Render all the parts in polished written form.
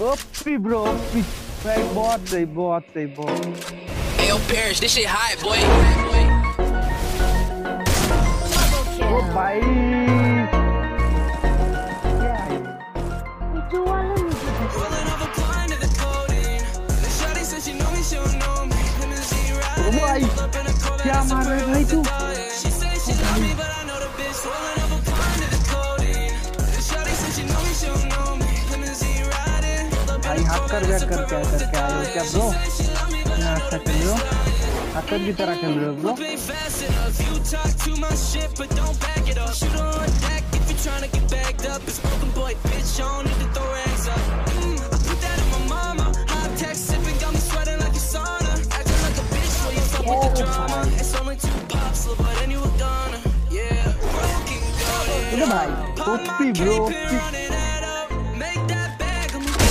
Oppie, bro, oppie. They bought. Hey, yo, Parrish, this shit hot, boy. Oh, bye. Yeah. You want to fast enough. You talk to my shit, but don't back it up. Shoot on deck if you're trying to get backed up. It's broken boy, bitch, I don't need to throw rags up. I put that in my mama. Hot text sipping, got me sweating like a sauna. Acting like a bitch while you're stuck with the drama. It's only two pops, but then you were gonna. Yeah, broken gold. Pop my cape and run it up. Make that bag, I'm gonna get you.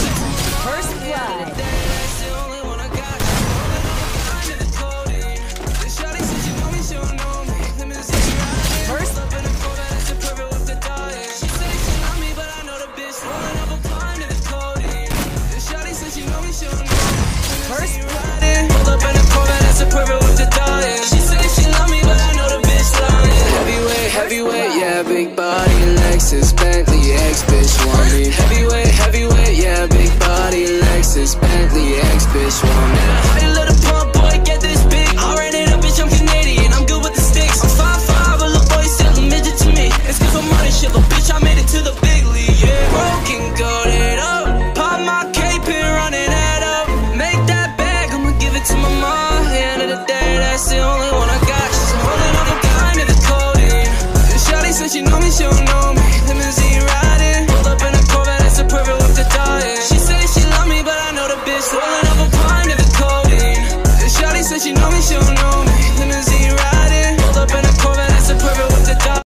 Heavyweight, yeah, big body, Lexus, Bentley, ex-bitch want me. Heavyweight, yeah, big body, Lexus, Bentley, ex-bitch want me. Hey, little pump boy, get this big. I ran it up, bitch, I'm Canadian, I'm good with the sticks. I'm 5'5", a little boy, still a midget to me. It's cause I'm running shit, little bitch, I made it to the big league, yeah. Broken, goated up, pop my cape and run it at up. Make that bag, I'ma give it to my mom. At the end of the day, that's the only one I got. She's holding up a kind of the codeine. Since you know me, she don't know me. Limousine riding, pulled up in a Corvette, that's a perfect with the dying. She said she love me, but I know the bitch rolling up a pint of the codeine. And shawty said she know me, she don't know me.